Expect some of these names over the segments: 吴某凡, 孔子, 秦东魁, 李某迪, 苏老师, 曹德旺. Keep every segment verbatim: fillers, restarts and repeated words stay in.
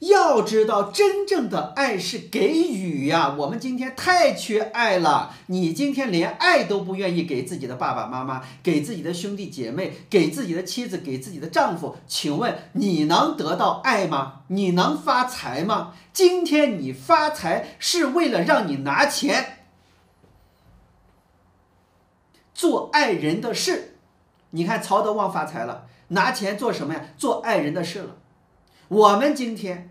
要知道，真正的爱是给予呀、啊。我们今天太缺爱了。你今天连爱都不愿意给自己的爸爸妈妈，给自己的兄弟姐妹，给自己的妻子，给自己的丈夫。请问你能得到爱吗？你能发财吗？今天你发财是为了让你拿钱，做爱人的事。你看曹德旺发财了，拿钱做什么呀？做爱人的事了。我们今天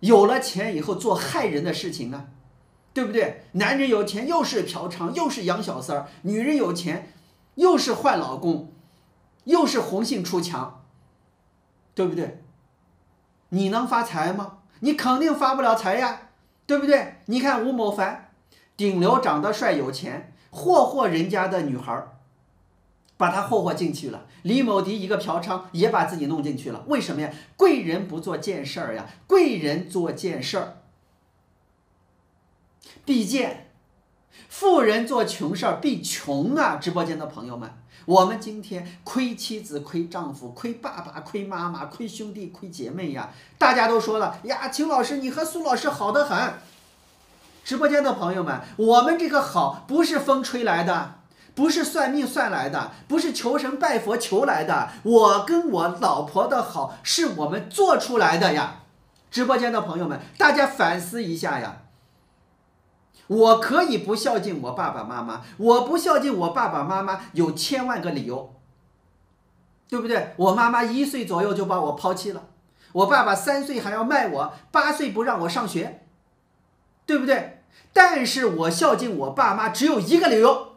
有了钱以后做害人的事情啊，对不对？男人有钱又是嫖娼，又是养小三儿；女人有钱又是换老公，又是红杏出墙，对不对？你能发财吗？你肯定发不了财呀，对不对？你看吴某凡，顶流长得帅有钱，霍霍人家的女孩，把他霍霍进去了。李某迪一个嫖娼也把自己弄进去了，为什么呀？贵人不做见事儿呀，贵人做见事儿必见，富人做穷事儿必穷啊！直播间的朋友们，我们今天亏妻子、亏丈夫、亏爸爸、亏妈妈、亏兄弟、亏姐妹呀！大家都说了呀，秦老师你和苏老师好得很。直播间的朋友们，我们这个好不是风吹来的，不是算命算来的，不是求神拜佛求来的，我跟我老婆的好是我们做出来的呀！直播间的朋友们，大家反思一下呀！我可以不孝敬我爸爸妈妈，我不孝敬我爸爸妈妈有千万个理由，对不对？我妈妈一岁左右就把我抛弃了，我爸爸三岁还要卖我，八岁不让我上学，对不对？但是我孝敬我爸妈只有一个理由。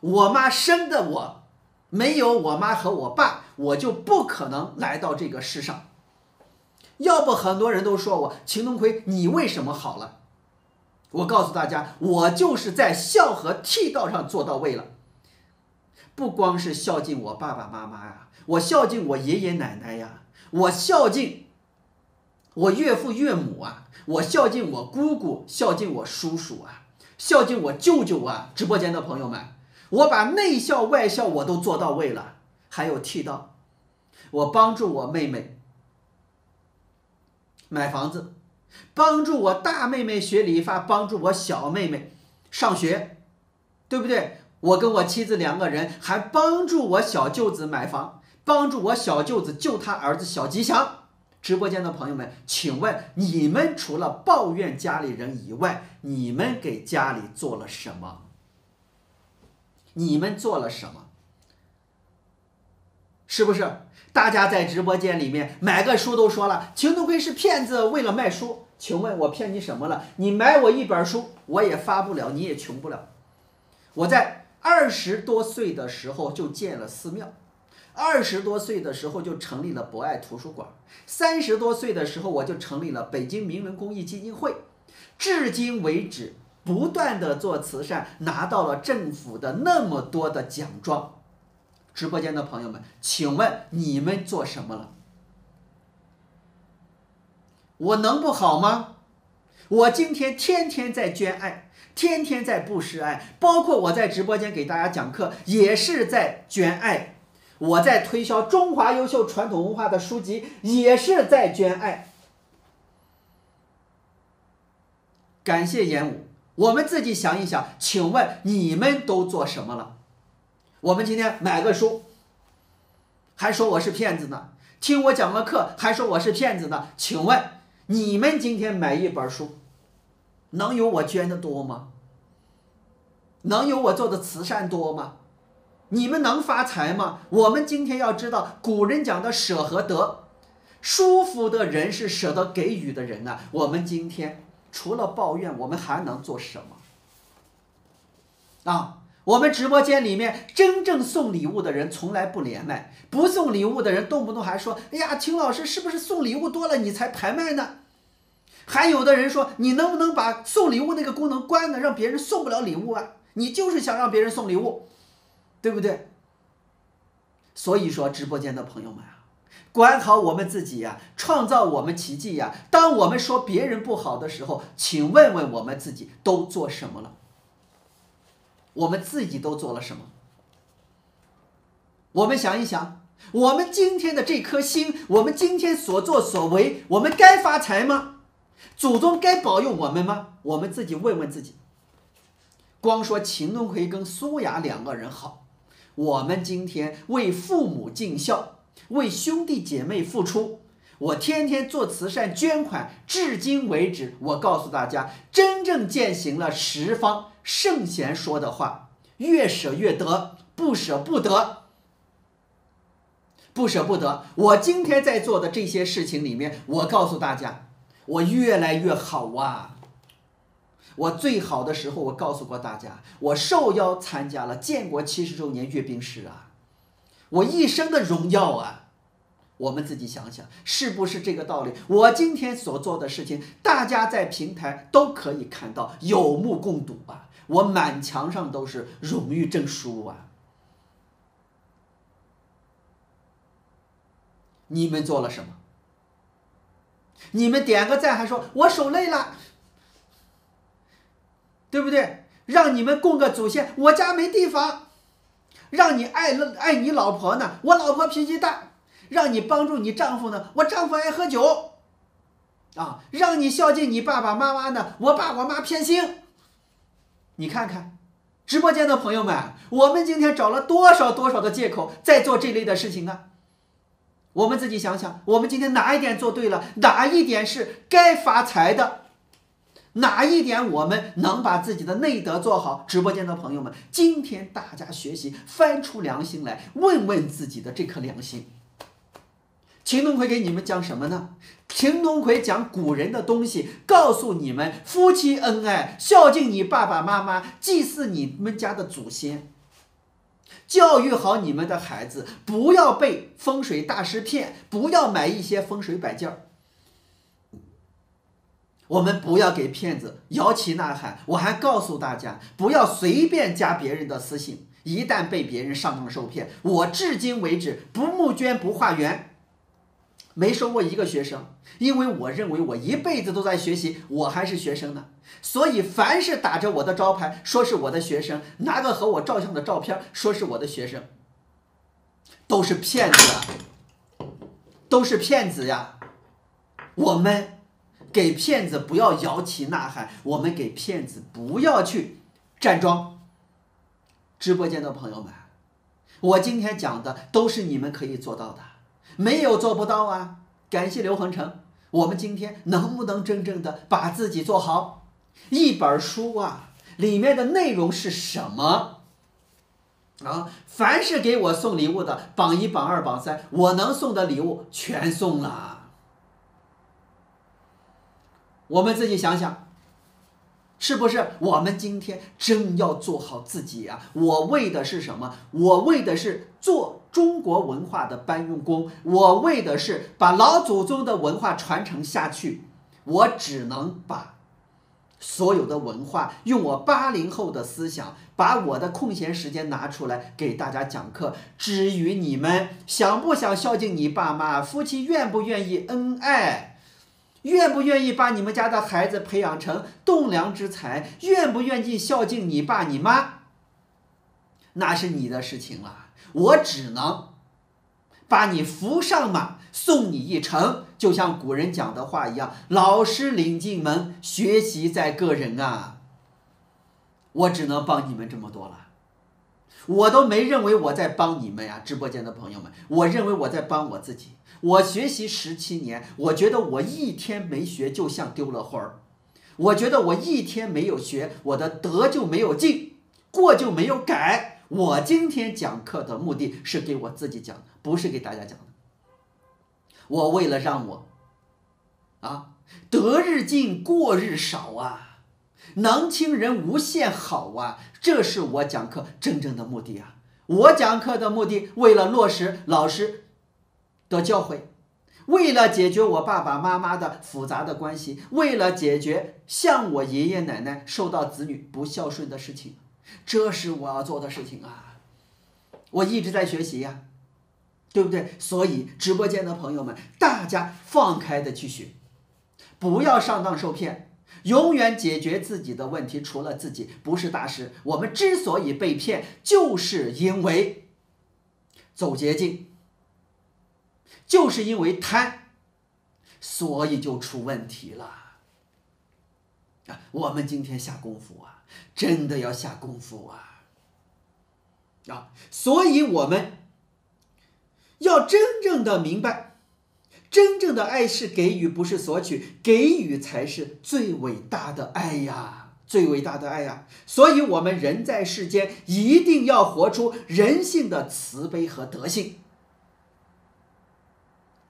我妈生的我，没有我妈和我爸，我就不可能来到这个世上。要不很多人都说我秦东魁，你为什么好了？我告诉大家，我就是在孝和悌道上做到位了。不光是孝敬我爸爸妈妈呀，我孝敬我爷爷奶奶呀，我孝敬我岳父岳母啊，我孝敬我姑姑，孝敬我叔叔啊，孝敬我舅舅啊。直播间的朋友们，我把内孝外孝我都做到位了，还有悌道，我帮助我妹妹买房子，帮助我大妹妹学理发，帮助我小妹妹上学，对不对？我跟我妻子两个人还帮助我小舅子买房，帮助我小舅子救他儿子小吉祥。直播间的朋友们，请问你们除了抱怨家里人以外，你们给家里做了什么？你们做了什么？是不是大家在直播间里面买个书都说了秦东魁是骗子，为了卖书。请问我骗你什么了？你买我一本书我也发不了，你也穷不了。我在二十多岁的时候就建了寺庙，二十多岁的时候就成立了博爱图书馆，三十多岁的时候我就成立了北京名人公益基金会，至今为止不断的做慈善，拿到了政府的那么多的奖状。直播间的朋友们，请问你们做什么了？我能不好吗？我今天天天在捐爱，天天在布施爱，包括我在直播间给大家讲课也是在捐爱，我在推销中华优秀传统文化的书籍也是在捐爱。感谢演武，我们自己想一想，请问你们都做什么了？我们今天买个书还说我是骗子呢，听我讲个课还说我是骗子呢。请问你们今天买一本书能有我捐的多吗？能有我做的慈善多吗？你们能发财吗？我们今天要知道古人讲的舍和得，舒服的人是舍得给予的人啊。我们今天除了抱怨，我们还能做什么啊？我们直播间里面真正送礼物的人从来不连麦，不送礼物的人动不动还说哎呀秦老师是不是送礼物多了你才排麦呢？还有的人说你能不能把送礼物那个功能关了，让别人送不了礼物啊？你就是想让别人送礼物，对不对？所以说直播间的朋友们啊，管好我们自己呀、啊，创造我们奇迹呀、啊！当我们说别人不好的时候，请问问我们自己都做什么了？我们自己都做了什么？我们想一想，我们今天的这颗心，我们今天所作所为，我们该发财吗？祖宗该保佑我们吗？我们自己问问自己。光说秦东奎跟苏雅两个人好，我们今天为父母尽孝，为兄弟姐妹付出，我天天做慈善捐款，至今为止，我告诉大家，真正践行了十方圣贤说的话：越舍越得，不舍不得。 不舍不得，我今天在做的这些事情里面，我告诉大家，我越来越好啊！我最好的时候，我告诉过大家，我受邀参加了建国七十周年阅兵式啊，我一生的荣耀啊！我们自己想想，是不是这个道理？我今天所做的事情，大家在平台都可以看到，有目共睹啊！我满墙上都是荣誉证书啊！ 你们做了什么？你们点个赞还说我手累了，对不对？让你们供个祖先，我家没地方；让你爱爱你老婆呢，我老婆脾气大；让你帮助你丈夫呢，我丈夫爱喝酒；啊，让你孝敬你爸爸妈妈呢，我爸我妈偏心。你看看，直播间的朋友们，我们今天找了多少多少的借口在做这类的事情啊！ 我们自己想想，我们今天哪一点做对了？哪一点是该发财的？哪一点我们能把自己的内德做好？直播间的朋友们，今天大家学习，翻出良心来，问问自己的这颗良心。秦东奎给你们讲什么呢？秦东奎讲古人的东西，告诉你们夫妻恩爱，孝敬你爸爸妈妈，祭祀你们家的祖先。 教育好你们的孩子，不要被风水大师骗，不要买一些风水摆件儿。我们不要给骗子摇旗呐喊。我还告诉大家，不要随便加别人的私信，一旦被别人上当受骗，我至今为止不募捐不化缘，没收过一个学生，因为我认为我一辈子都在学习，我还是学生呢。 所以，凡是打着我的招牌说是我的学生，拿个和我照相的照片说是我的学生，都是骗子，都是骗子呀！我们给骗子不要摇旗呐喊，我们给骗子不要去站桩。直播间的朋友们，我今天讲的都是你们可以做到的，没有做不到啊！感谢刘恒成，我们今天能不能真正的把自己做好？ 一本书啊，里面的内容是什么啊？凡是给我送礼物的，榜一、榜二、榜三，我能送的礼物全送了。我们自己想想，是不是我们今天真要做好自己啊？我为的是什么？我为的是做中国文化的搬运工，我为的是把老祖宗的文化传承下去。我只能把 所有的文化，用我八零后的思想，把我的空闲时间拿出来给大家讲课。至于你们想不想孝敬你爸妈，夫妻愿不愿意恩爱，愿不愿意把你们家的孩子培养成栋梁之才，愿不愿意孝敬你爸你妈，那是你的事情了。我只能把你扶上马，送你一程。 就像古人讲的话一样，老师领进门，学习在个人啊。我只能帮你们这么多了，我都没认为我在帮你们呀、啊，直播间的朋友们，我认为我在帮我自己。我学习十七年，我觉得我一天没学就像丢了魂儿，我觉得我一天没有学，我的德就没有进，过就没有改。我今天讲课的目的是给我自己讲的，不是给大家讲的。 我为了让我，啊，得日进，过日少啊，能亲人无限好啊，这是我讲课真正的目的啊！我讲课的目的，为了落实老师的教诲，为了解决我爸爸妈妈的复杂的关系，为了解决像我爷爷奶奶受到子女不孝顺的事情，这是我要做的事情啊！我一直在学习呀、啊。 对不对？所以直播间的朋友们，大家放开的去学，不要上当受骗，永远解决自己的问题，除了自己不是大师。我们之所以被骗，就是因为走捷径，就是因为贪，所以就出问题了。啊，我们今天下功夫啊，真的要下功夫啊！啊，所以我们要真正的明白，真正的爱是给予，不是索取，给予才是最伟大的爱呀。 最伟大的爱呀、啊！所以，我们人在世间一定要活出人性的慈悲和德性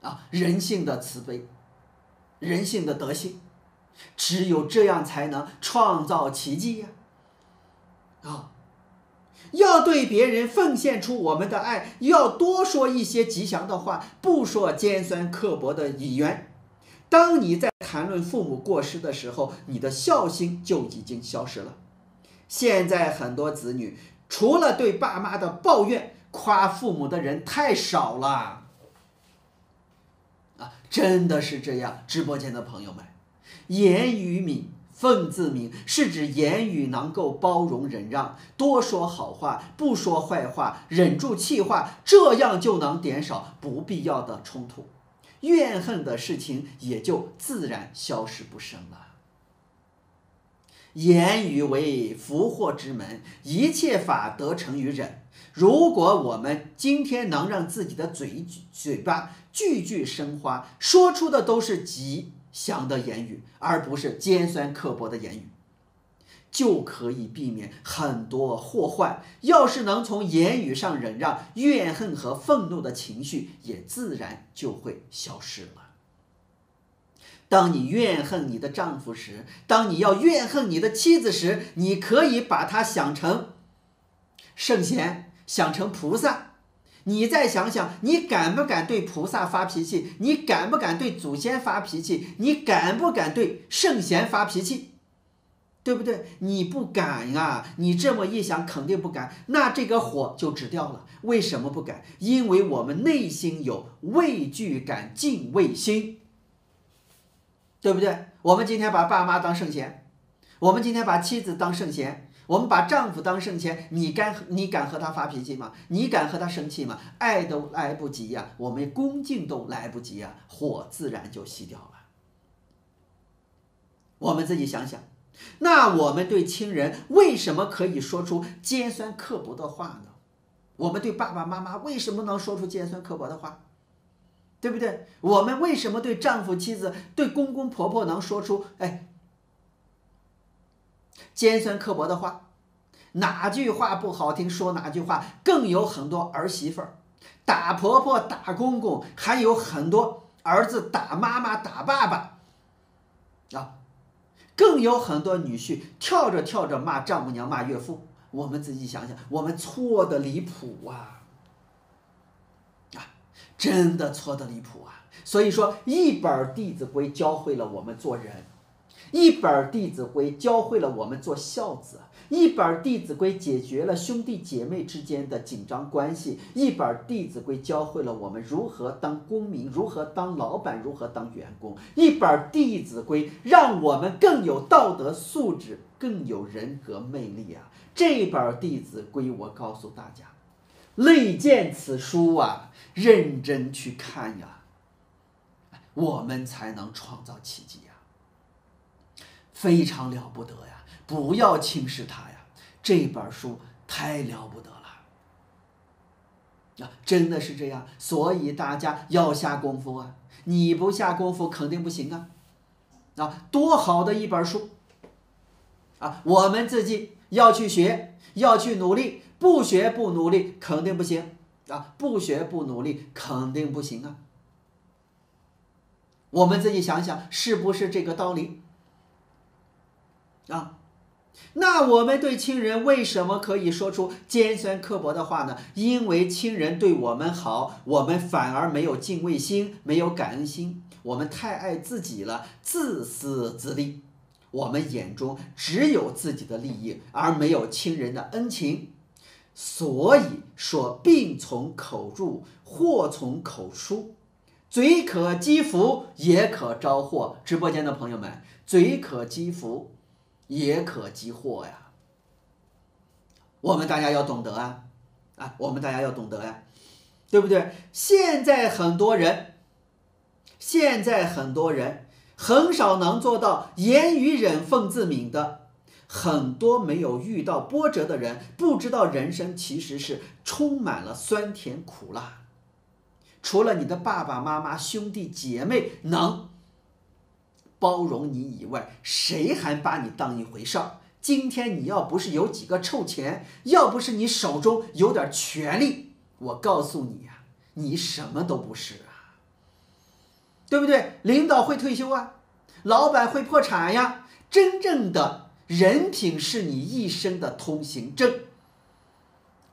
啊，人性的慈悲，人性的德性，只有这样才能创造奇迹呀、啊！啊，要对别人奉献出我们的爱，要多说一些吉祥的话，不说尖酸刻薄的语言。当你在 谈论父母过世的时候，你的孝心就已经消失了。现在很多子女除了对爸妈的抱怨，夸父母的人太少了。啊，真的是这样。直播间的朋友们，言语敏、忿自明，是指言语能够包容忍让，多说好话，不说坏话，忍住气话，这样就能减少不必要的冲突。 怨恨的事情也就自然消失不生了。言语为福祸之门，一切法得成于忍。如果我们今天能让自己的嘴嘴巴句句生花，说出的都是吉祥的言语，而不是尖酸刻薄的言语，就可以避免很多祸患。要是能从言语上忍让，怨恨和愤怒的情绪也自然就会消失了。当你怨恨你的丈夫时，当你要怨恨你的妻子时，你可以把她想成圣贤，想成菩萨。你再想想，你敢不敢对菩萨发脾气？你敢不敢对祖先发脾气？你敢不敢对圣贤发脾气？ 对不对？你不敢啊！你这么一想，肯定不敢。那这个火就止掉了。为什么不敢？因为我们内心有畏惧感、敬畏心，对不对？我们今天把爸妈当圣贤，我们今天把妻子当圣贤，我们把丈夫当圣贤，你敢你敢和他发脾气吗？你敢和他生气吗？爱都来不及呀、啊，我们恭敬都来不及呀、啊，火自然就熄掉了。我们自己想想。 那我们对亲人为什么可以说出尖酸刻薄的话呢？我们对爸爸妈妈为什么能说出尖酸刻薄的话？对不对？我们为什么对丈夫、妻子、对公公、婆婆能说出哎尖酸刻薄的话？哪句话不好听说哪句话，更有很多儿媳妇儿打婆婆、打公公，还有很多儿子打妈妈、打爸爸啊。 更有很多女婿跳着跳着骂丈母娘、骂岳父，我们自己想想，我们错得离谱啊！啊，真的错得离谱啊！所以说，一本《弟子规》教会了我们做人，一本《弟子规》教会了我们做孝子，一本《弟子规》解决了兄弟姐妹之间的紧张关系，一本《弟子规》教会了我们如何当公民，如何当老板，如何当员工，一本《弟子规》让我们更有道德素质，更有人格魅力啊！这本《弟子规》，我告诉大家，类荐此书啊，认真去看呀，我们才能创造奇迹呀！ 非常了不得呀！不要轻视它呀！这本书太了不得了，啊，真的是这样。所以大家要下功夫啊！你不下功夫肯定不行啊！啊，多好的一本书啊！我们自己要去学，要去努力，不学不努力肯定不行啊！不学不努力肯定不行啊！我们自己想想，是不是这个道理？ 啊，那我们对亲人为什么可以说出尖酸刻薄的话呢？因为亲人对我们好，我们反而没有敬畏心，没有感恩心，我们太爱自己了，自私自利，我们眼中只有自己的利益，而没有亲人的恩情。所以说，病从口入，祸从口出，嘴可积福，也可招祸。直播间的朋友们，嘴可积福， 也可积祸呀！我们大家要懂得啊，啊，我们大家要懂得呀、对不对？现在很多人，现在很多人很少能做到严于忍讽自泯的，很多没有遇到波折的人，不知道人生其实是充满了酸甜苦辣。除了你的爸爸妈妈、兄弟姐妹能包容你以外，谁还把你当一回事儿？今天你要不是有几个臭钱，要不是你手中有点权力，我告诉你啊，你什么都不是啊，对不对？领导会退休啊，老板会破产呀。真正的人品是你一生的通行证。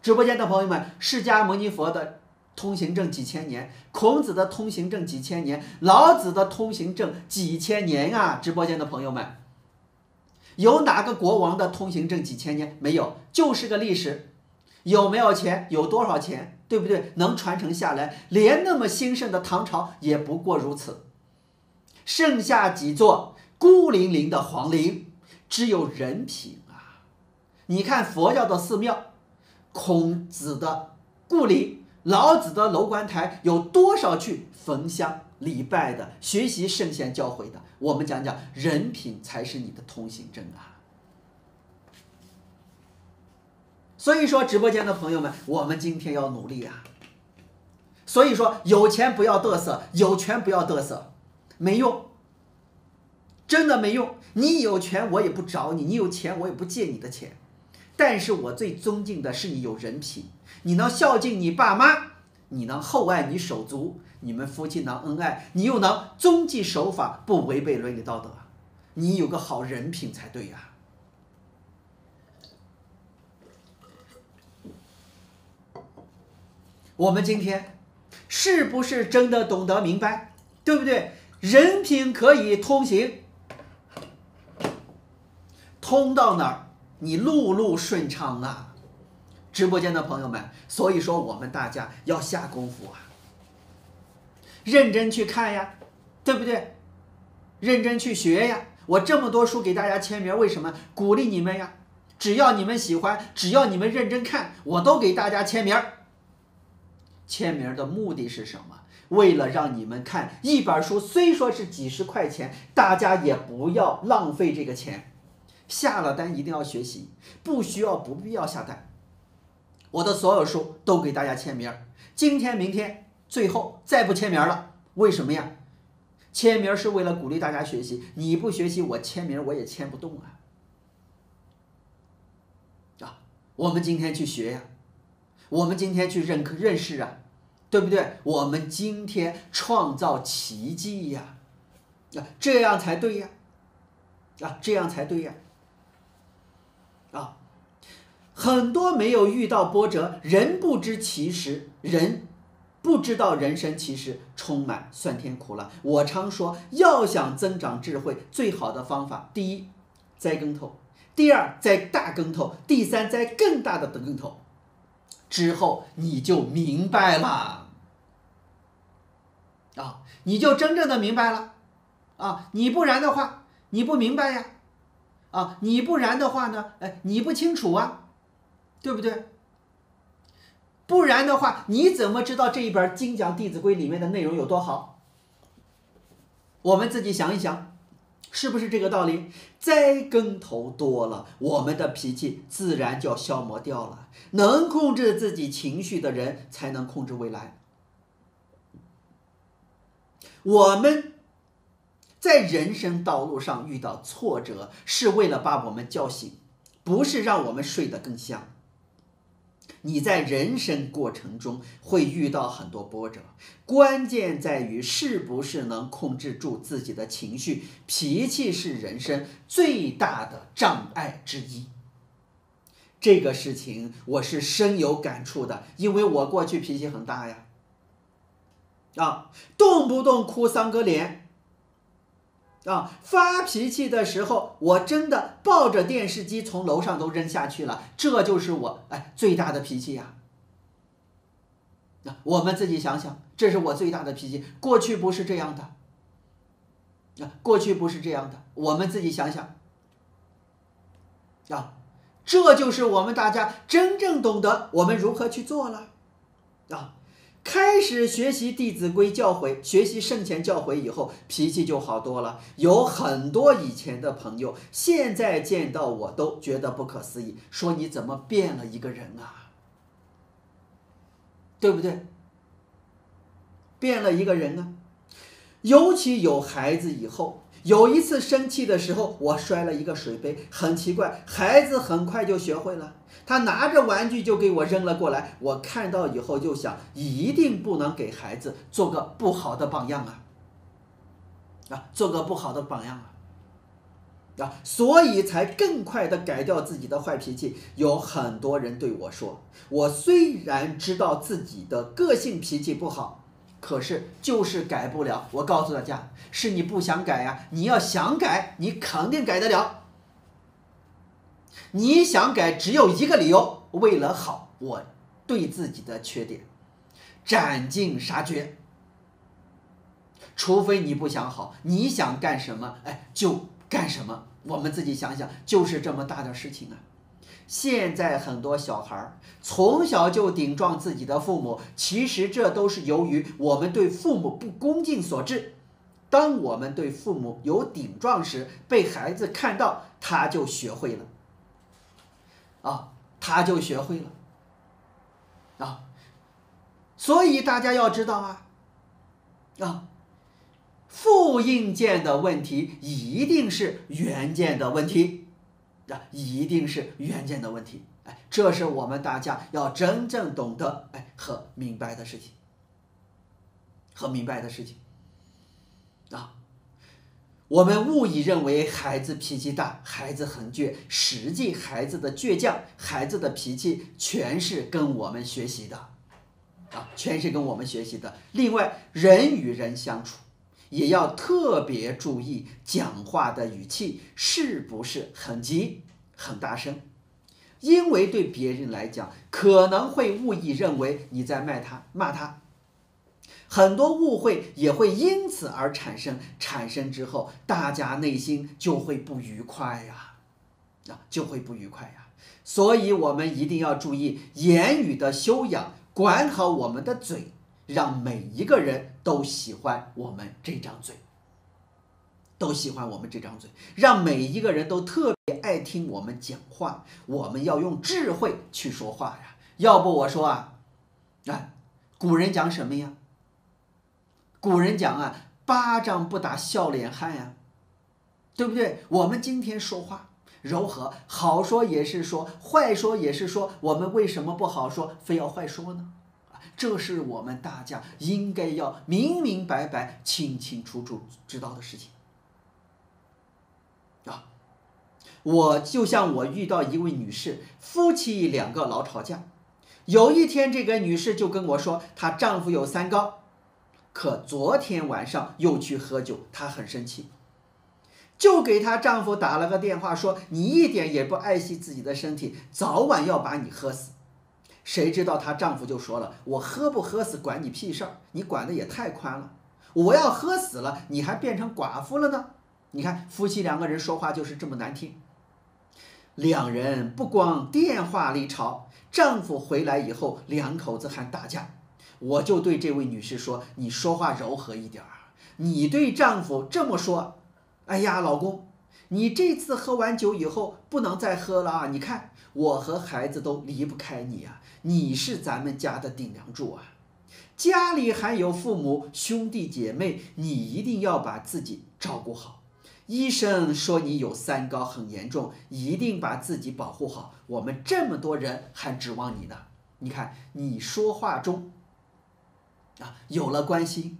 直播间的朋友们，释迦牟尼佛的通行证几千年，孔子的通行证几千年，老子的通行证几千年啊！直播间的朋友们，有哪个国王的通行证几千年？没有，就是个历史。有没有钱？有多少钱？对不对？能传承下来，连那么兴盛的唐朝也不过如此。剩下几座孤零零的皇陵，只有人品啊！你看佛教的寺庙，孔子的故里，老子的楼观台，有多少去焚香礼拜的，学习圣贤教诲的？我们讲讲人品才是你的通行证啊！所以说，直播间的朋友们，我们今天要努力啊！所以说，有钱不要嘚瑟，有权不要嘚瑟，没用，真的没用。你有权我也不找你，你有钱我也不借你的钱，但是我最尊敬的是你有人品。你能孝敬你爸妈，你能厚爱你手足，你们夫妻能恩爱，你又能遵纪守法，不违背伦理道德，你有个好人品才对呀、啊。我们今天是不是真的懂得明白，对不对？人品可以通行，通到哪儿你路路顺畅啊。直播间的朋友们，所以说我们大家要下功夫啊，认真去看呀，对不对？认真去学呀。我这么多书给大家签名，为什么？鼓励你们呀。只要你们喜欢，只要你们认真看，我都给大家签名。签名的目的是什么？为了让你们看一本书，虽说是几十块钱，大家也不要浪费这个钱。下了单一定要学习，不需要不必要下单。我的所有书都给大家签名，今天明天最后再不签名了，为什么呀？签名是为了鼓励大家学习，你不学习我签名我也签不动啊！啊，我们今天去学呀、啊，我们今天去认认识啊，对不对？我们今天创造奇迹呀、啊，啊，这样才对呀、啊，啊，这样才对呀、啊，啊。很多没有遇到波折，人不知其实，人不知道人生其实充满酸甜苦辣。我常说，要想增长智慧，最好的方法，第一，栽跟头；第二，栽大跟头；第三，栽更大的跟头。之后你就明白了，啊，你就真正的明白了，啊，你不然的话，你不明白呀，啊，你不然的话呢，哎，你不清楚啊。对不对？不然的话，你怎么知道这一本《精讲弟子规》里面的内容有多好？我们自己想一想，是不是这个道理？栽跟头多了，我们的脾气自然就要消磨掉了。能控制自己情绪的人，才能控制未来。我们在人生道路上遇到挫折，是为了把我们叫醒，不是让我们睡得更香。你在人生过程中会遇到很多波折，关键在于是不是能控制住自己的情绪。脾气是人生最大的障碍之一，这个事情我是深有感触的，因为我过去脾气很大呀，啊，动不动哭丧个脸啊，发脾气的时候，我真的抱着电视机从楼上都扔下去了，这就是我哎最大的脾气呀、啊！我们自己想想，这是我最大的脾气，过去不是这样的，啊，过去不是这样的，我们自己想想，啊，这就是我们大家真正懂得我们如何去做了，啊，开始学习《弟子规》教诲，学习圣贤教诲以后，脾气就好多了。有很多以前的朋友，现在见到我都觉得不可思议，说你怎么变了一个人啊？对不对？变了一个人啊！尤其有孩子以后，有一次生气的时候，我摔了一个水杯，很奇怪，孩子很快就学会了。 他拿着玩具就给我扔了过来，我看到以后就想，一定不能给孩子做个不好的榜样啊！啊，做个不好的榜样啊！啊，所以才更快的改掉自己的坏脾气。有很多人对我说，我虽然知道自己的个性脾气不好，可是就是改不了。我告诉大家，是你不想改呀，你要想改，你肯定改得了。 你想改，只有一个理由：为了好我对自己的缺点，斩尽杀绝。除非你不想好，你想干什么，哎，就干什么。我们自己想想，就是这么大的事情啊。现在很多小孩从小就顶撞自己的父母，其实这都是由于我们对父母不恭敬所致。 当我们对父母有顶撞时，被孩子看到，他就学会了，啊，他就学会了，啊，所以大家要知道啊，啊，复印件的问题一定是原件的问题，啊，一定是原件的问题，哎，这是我们大家要真正懂得，哎，和明白的事情，和明白的事情。 啊，我们误以认为孩子脾气大，孩子很倔，实际孩子的倔强、孩子的脾气全是跟我们学习的，啊，全是跟我们学习的。另外，人与人相处也要特别注意讲话的语气是不是很急、很大声，因为对别人来讲可能会误以认为你在骂他、骂他。 很多误会也会因此而产生，产生之后，大家内心就会不愉快呀，啊，就会不愉快呀。所以，我们一定要注意言语的修养，管好我们的嘴，让每一个人都喜欢我们这张嘴，都喜欢我们这张嘴，让每一个人都特别爱听我们讲话。我们要用智慧去说话呀，要不我说啊，哎，古人讲什么呀？ 古人讲啊，巴掌不打笑脸汉呀、啊，对不对？我们今天说话柔和，好说也是说，坏说也是说。我们为什么不好说，非要坏说呢？这是我们大家应该要明明白白、清清楚楚知道的事情啊。我就像我遇到一位女士，夫妻两个老吵架。有一天，这个女士就跟我说，她丈夫有三高。 可昨天晚上又去喝酒，她很生气，就给她丈夫打了个电话说，说你一点也不爱惜自己的身体，早晚要把你喝死。谁知道她丈夫就说了，我喝不喝死管你屁事儿，你管的也太宽了。我要喝死了，你还变成寡妇了呢。你看夫妻两个人说话就是这么难听。两人不光电话里吵，丈夫回来以后，两口子还打架。 我就对这位女士说：“你说话柔和一点儿。你对丈夫这么说，哎呀，老公，你这次喝完酒以后不能再喝了啊！你看，我和孩子都离不开你啊，你是咱们家的顶梁柱啊。家里还有父母、兄弟姐妹，你一定要把自己照顾好。医生说你有三高很严重，一定把自己保护好。我们这么多人还指望你呢。你看，你说话中。” 啊，有了关心，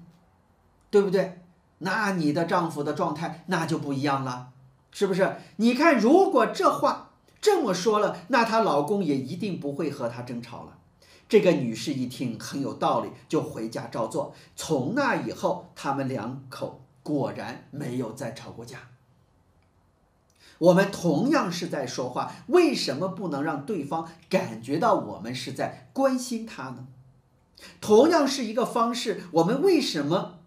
对不对？那你的丈夫的状态那就不一样了，是不是？你看，如果这话这么说了，那她老公也一定不会和她争吵了。这个女士一听很有道理，就回家照做。从那以后，他们两口果然没有再吵过架。我们同样是在说话，为什么不能让对方感觉到我们是在关心她呢？ 同样是一个方式，我们为什么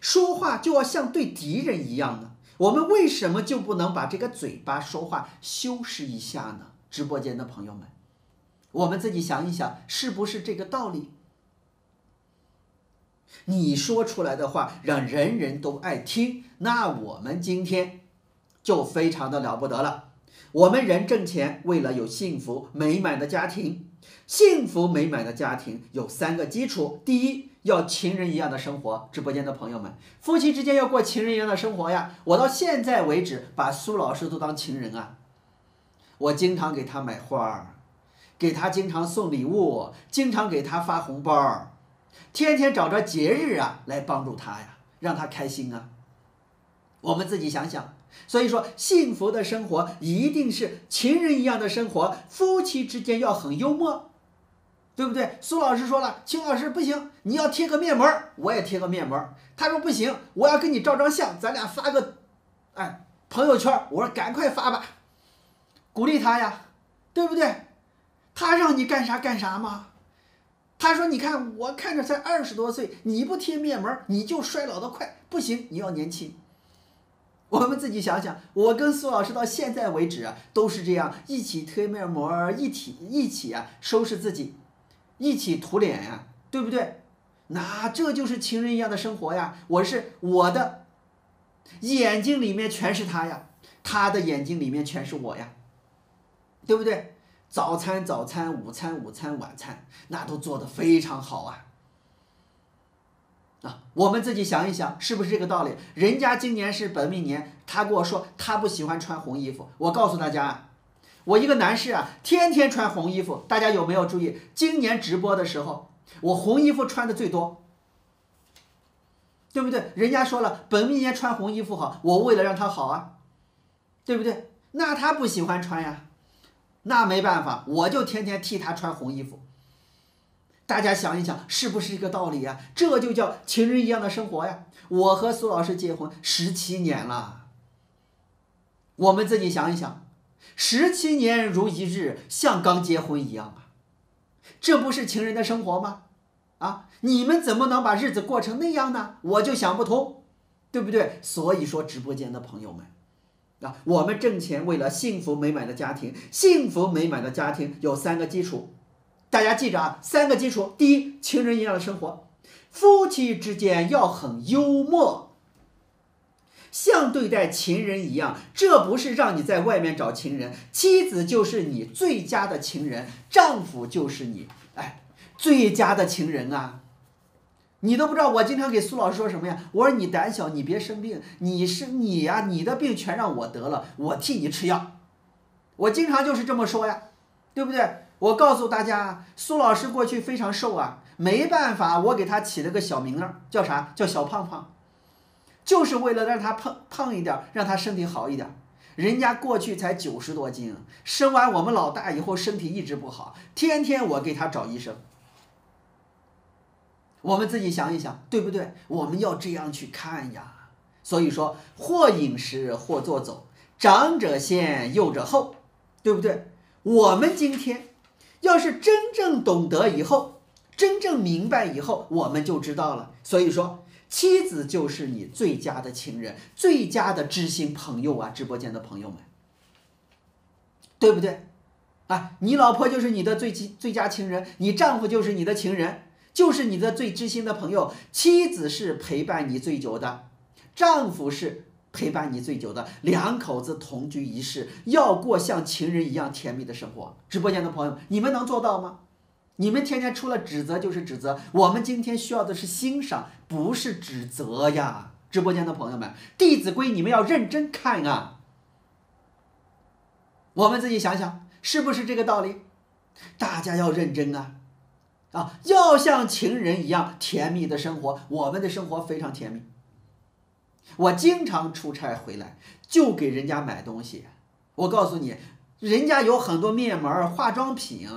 说话就要像对敌人一样呢？我们为什么就不能把这个嘴巴说话修饰一下呢？直播间的朋友们，我们自己想一想，是不是这个道理？你说出来的话让人人都爱听，那我们今天就非常的了不得了。我们人挣钱，为了有幸福美满的家庭。幸福美满的家庭有三个基础：第一，要情人一样的生活。直播间的朋友们，夫妻之间要过情人一样的生活呀！我到现在为止，把苏老师都当情人啊！我经常给他买花，给他经常送礼物，经常给他发红包，天天找着节日啊来帮助他呀，让他开心啊！我们自己想想。所以说，幸福的生活一定是情人一样的生活，夫妻之间要很幽默，对不对？苏老师说了，秦老师不行，你要贴个面膜，我也贴个面膜。他说不行，我要跟你照张相，咱俩发个，哎，朋友圈。我说赶快发吧，鼓励他呀，对不对？他让你干啥干啥嘛。他说你看我看着才二十多岁，你不贴面膜你就衰老得快，不行，你要年轻。我们自己想想，我跟苏老师到现在为止啊，都是这样一起贴面膜，一起一起啊收拾自己，一起涂脸呀、啊，对不对？那这就是情人一样的生活呀！我是我的眼睛里面全是他呀，他的眼睛里面全是我呀，对不对？早餐早餐，午餐午餐，晚餐那都做得非常好啊。啊，我们自己想一想，是不是这个道理？人家今年是本命年，他跟我说他不喜欢穿红衣服。我告诉大家，我一个男士啊，天天穿红衣服。大家有没有注意？今年直播的时候，我红衣服穿的最多，对不对？人家说了，本命年穿红衣服好，我为了让他好啊，对不对？那他不喜欢穿呀，那没办法，我就天天替他穿红衣服。大家想一想，是不是这个道理呀、啊？这就叫情人一样的生活呀！我和苏老师结婚十七年了，我们自己想一想，十七年如一日，像刚结婚一样啊！这不是情人的生活吗？啊，你们怎么能把日子过成那样呢？我就想不通，对不对？所以说，直播间的朋友们。啊，我们挣钱为了幸福美满的家庭，幸福美满的家庭有三个基础。大家记着啊，三个基础：第一，情人一样的生活，夫妻之间要很幽默，像对待情人一样。这不是让你在外面找情人，妻子就是你最佳的情人，丈夫就是你哎最佳的情人啊！你都不知道，我经常给苏老师说什么呀？我说你胆小，你别生病，你是你呀、啊，你的病全让我得了，我替你吃药。我经常就是这么说呀，对不对？我告诉大家，苏老师过去非常瘦啊，没办法，我给他起了个小名儿，叫啥？叫小胖胖，就是为了让他胖胖一点，让他身体好一点。人家过去才九十多斤，生完我们老大以后身体一直不好，天天我给他找医生。我们自己想一想，对不对？我们要这样去看呀。所以说，或饮食，或坐走，长者先，幼者后，对不对？我们今天。要是真正懂得以后，真正明白以后，我们就知道了。所以说，妻子就是你最佳的情人，最佳的知心朋友啊！直播间的朋友们，对不对？啊，你老婆就是你的最最佳情人，你丈夫就是你的情人，就是你的最知心的朋友。妻子是陪伴你最久的，丈夫是陪伴你最久的，两口子同居一室，要过像情人一样甜蜜的生活。直播间的朋友们，你们能做到吗？你们天天除了指责就是指责，我们今天需要的是欣赏，不是指责呀！直播间的朋友们，《弟子规》你们要认真看啊！我们自己想想，是不是这个道理？大家要认真啊！啊，要像情人一样甜蜜的生活，我们的生活非常甜蜜。我经常出差回来就给人家买东西，我告诉你，人家有很多面膜、化妆品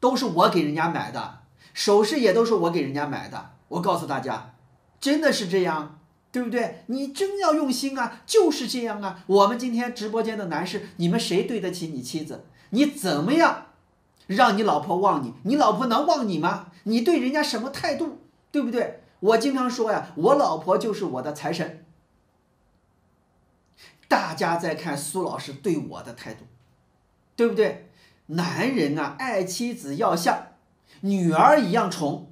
都是我给人家买的，首饰也都是我给人家买的。我告诉大家，真的是这样，对不对？你真要用心啊，就是这样啊。我们今天直播间的男士，你们谁对得起你妻子？你怎么样让你老婆忘你？你老婆能忘你吗？你对人家什么态度，对不对？我经常说呀，我老婆就是我的财神。大家在看苏老师对我的态度，对不对？男人啊，爱妻子要像女儿一样宠，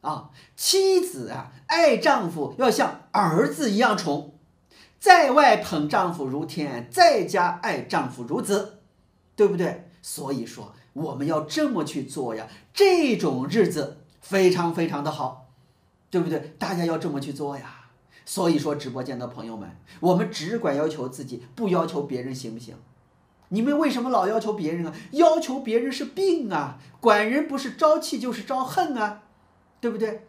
啊，妻子啊，爱丈夫要像儿子一样宠，在外捧丈夫如天，在家爱丈夫如子，对不对？所以说我们要这么去做呀，这种日子非常非常的好，对不对？大家要这么去做呀。所以说，直播间的朋友们，我们只管要求自己，不要求别人，行不行？你们为什么老要求别人啊？要求别人是病啊，管人不是招气就是招恨啊，对不对？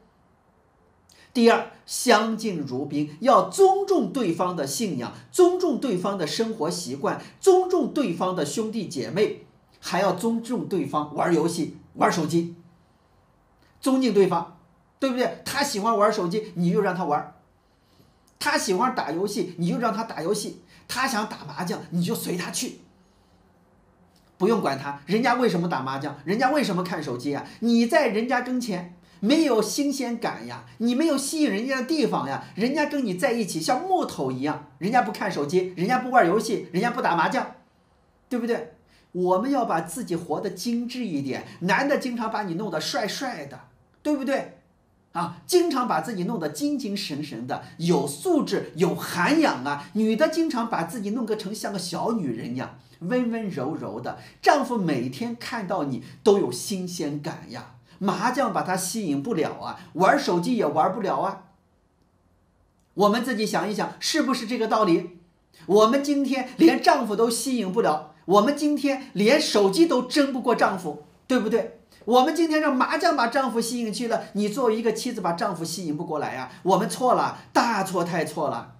第二，相敬如宾，要尊重对方的信仰，尊重对方的生活习惯，尊重对方的兄弟姐妹，还要尊重对方玩游戏、玩手机，尊敬对方，对不对？他喜欢玩手机，你就让他玩；他喜欢打游戏，你就让他打游戏；他想打麻将，你就随他去，不用管他。人家为什么打麻将？人家为什么看手机啊？你在人家跟前。没有新鲜感呀，你没有吸引人家的地方呀，人家跟你在一起像木头一样，人家不看手机，人家不玩游戏，人家不打麻将，对不对？我们要把自己活得精致一点，男的经常把你弄得帅帅的，对不对？啊，经常把自己弄得精精神神的，有素质，有涵养啊。女的经常把自己弄个成像个小女人一样，温温柔柔的，丈夫每天看到你都有新鲜感呀。麻将把它吸引不了啊，玩手机也玩不了啊。我们自己想一想，是不是这个道理？我们今天连丈夫都吸引不了，我们今天连手机都争不过丈夫，对不对？我们今天让麻将把丈夫吸引去了，你作为一个妻子把丈夫吸引不过来啊，我们错了，大错太错了。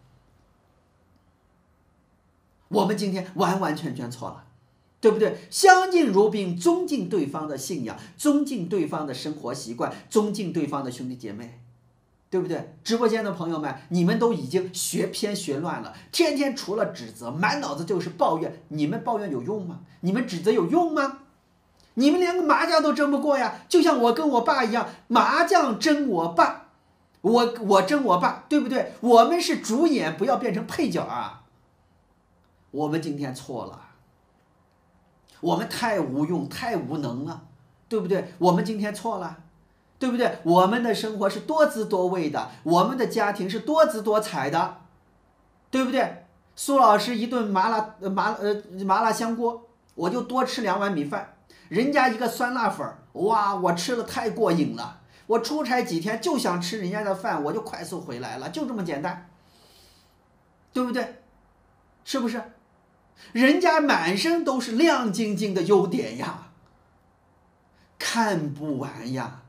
我们今天完完全全错了。对不对？相敬如宾，尊敬对方的信仰，尊敬对方的生活习惯，尊敬对方的兄弟姐妹，对不对？直播间的朋友们，你们都已经学偏学乱了，天天除了指责，满脑子就是抱怨。你们抱怨有用吗？你们指责有用吗？你们连个麻将都争不过呀！就像我跟我爸一样，麻将争我爸，我我争我爸，对不对？我们是主演，不要变成配角啊！我们今天错了。我们太无用太无能了，对不对？我们今天错了，对不对？我们的生活是多姿多味的，我们的家庭是多姿多彩的，对不对？苏老师一顿麻辣麻呃麻辣香锅，我就多吃两碗米饭；人家一个酸辣粉，哇，我吃了太过瘾了。我出差几天就想吃人家的饭，我就快速回来了，就这么简单，对不对？是不是？人家满身都是亮晶晶的优点呀，看不完呀。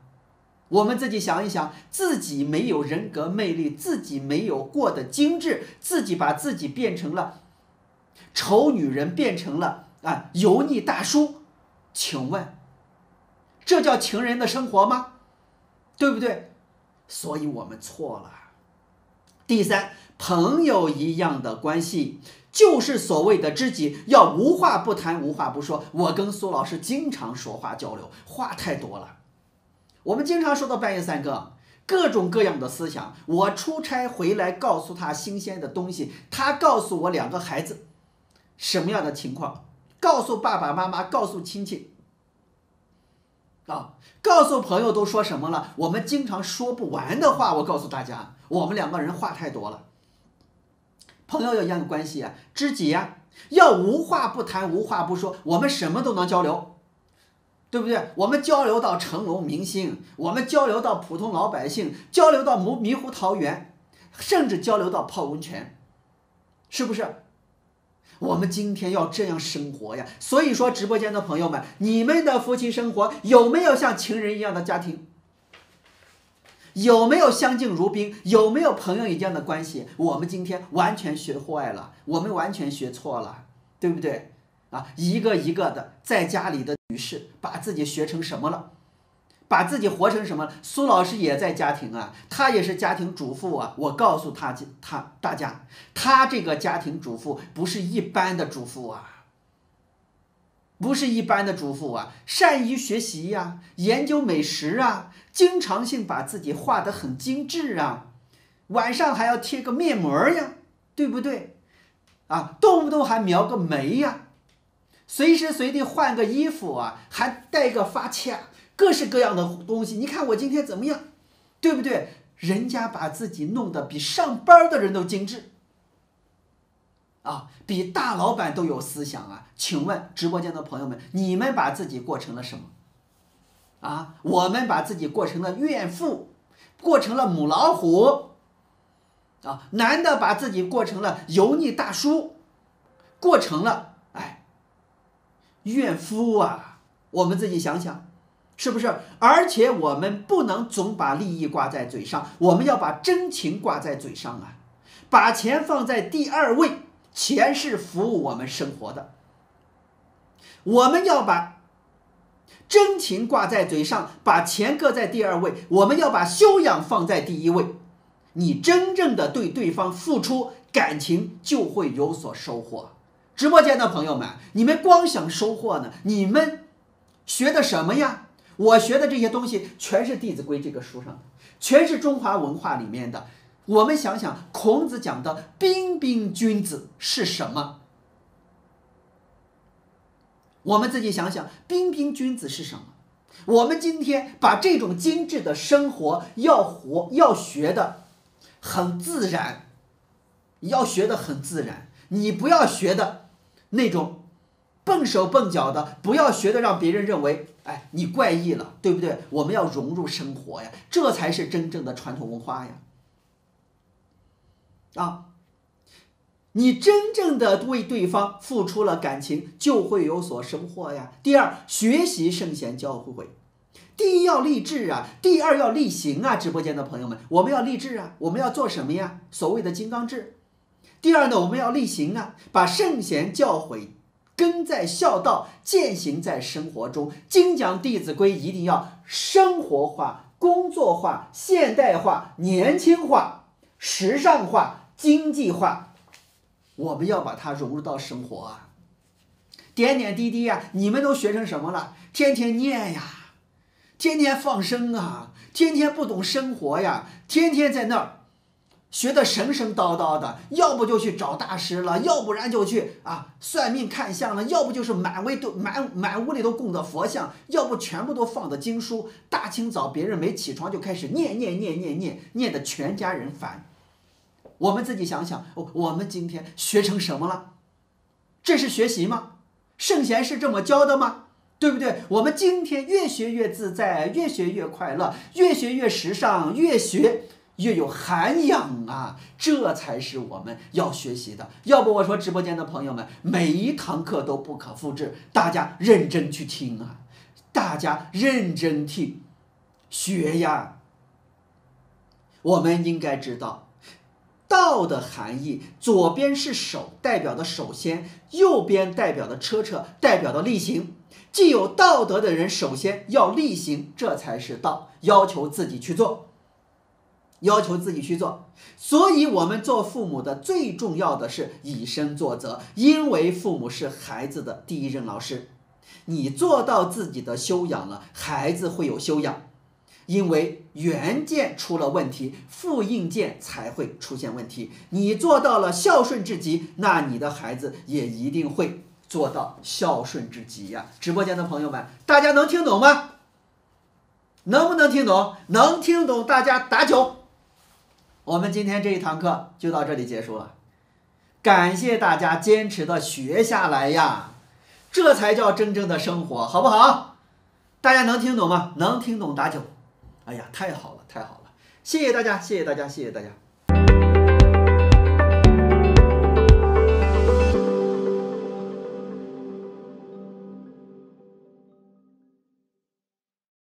我们自己想一想，自己没有人格魅力，自己没有过得精致，自己把自己变成了丑女人，变成了啊油腻大叔，请问这叫情人的生活吗？对不对？所以我们错了。第三，朋友一样的关系就是所谓的知己，要无话不谈，无话不说。我跟苏老师经常说话交流，话太多了，我们经常说到半夜三更，各种各样的思想。我出差回来告诉他新鲜的东西，他告诉我两个孩子什么样的情况，告诉爸爸妈妈，告诉亲戚啊，告诉朋友都说什么了。我们经常说不完的话，我告诉大家，我们两个人话太多了。朋友一样的关系啊，知己呀、啊，要无话不谈，无话不说，我们什么都能交流，对不对？我们交流到成龙明星，我们交流到普通老百姓，交流到迷糊桃源，甚至交流到泡温泉，是不是？我们今天要这样生活呀。所以说，直播间的朋友们，你们的夫妻生活有没有像情人一样的家庭？有没有相敬如宾？有没有朋友一样的关系？我们今天完全学坏了，我们完全学错了，对不对？啊，一个一个的在家里的女士把自己学成什么了？把自己活成什么了？苏老师也在家庭啊，她也是家庭主妇啊。我告诉她，她大家，她这个家庭主妇不是一般的主妇啊。不是一般的主妇啊，善于学习呀、啊，研究美食啊，经常性把自己画得很精致啊，晚上还要贴个面膜呀，对不对？啊，动不动还描个眉呀，随时随地换个衣服啊，还带个发卡，各式各样的东西。你看我今天怎么样？对不对？人家把自己弄得比上班的人都精致，啊，比大老板都有思想啊！请问直播间的朋友们，你们把自己过成了什么？啊，我们把自己过成了怨妇，过成了母老虎，啊，男的把自己过成了油腻大叔，过成了哎怨妇啊！我们自己想想。 是不是？而且我们不能总把利益挂在嘴上，我们要把真情挂在嘴上啊！把钱放在第二位，钱是服务我们生活的。我们要把真情挂在嘴上，把钱搁在第二位，我们要把修养放在第一位。你真正的对对方付出，感情就会有所收获。直播间的朋友们，你们光想收获呢？你们学的什么呀？ 我学的这些东西全是《弟子规》这个书上的，全是中华文化里面的。我们想想，孔子讲的“彬彬君子”是什么？我们自己想想，“彬彬君子”是什么？我们今天把这种精致的生活要活要学的很自然，要学的很自然。你不要学的那种。 笨手笨脚的，不要学的让别人认为，哎，你怪异了，对不对？我们要融入生活呀，这才是真正的传统文化呀！啊，你真正的为对方付出了感情，就会有所收获呀。第二，学习圣贤教诲，第一要立志啊，第二要力行啊！直播间的朋友们，我们要立志啊，我们要做什么呀？所谓的金刚志。第二呢，我们要力行啊，把圣贤教诲。 根在孝道，践行在生活中。精讲《弟子规》一定要生活化、工作化、现代化、年轻化、时尚化、经济化，我们要把它融入到生活啊！点点滴滴呀、啊，你们都学成什么了？天天念呀，天天放生啊，天天不懂生活呀，天天在那儿学的神神叨叨的，要不就去找大师了，要不然就去啊算命看相了，要不就是满屋都满满屋里都供的佛像，要不全部都放的经书。大清早别人没起床就开始念念念念念念的全家人烦。我们自己想想，我我们今天学成什么了？这是学习吗？圣贤是这么教的吗？ 对不对？我们今天越学越自在，越学越快乐，越学越时尚，越学。 越有涵养啊，这才是我们要学习的。要不我说，直播间的朋友们，每一堂课都不可复制，大家认真去听啊，大家认真去学呀。我们应该知道道的含义，左边是首，代表的首先；右边代表的车辙，代表的力行。既有道德的人，首先要力行，这才是道，要求自己去做。 要求自己去做，所以我们做父母的最重要的是以身作则，因为父母是孩子的第一任老师。你做到自己的修养了，孩子会有修养。因为原件出了问题，复印件才会出现问题。你做到了孝顺至极，那你的孩子也一定会做到孝顺至极呀、啊！直播间的朋友们，大家能听懂吗？能不能听懂？能听懂，大家打九。 我们今天这一堂课就到这里结束了，感谢大家坚持的学下来呀，这才叫真正的生活，好不好？大家能听懂吗？能听懂打九。哎呀，太好了，太好了！谢谢大家，谢谢大家，谢谢大家。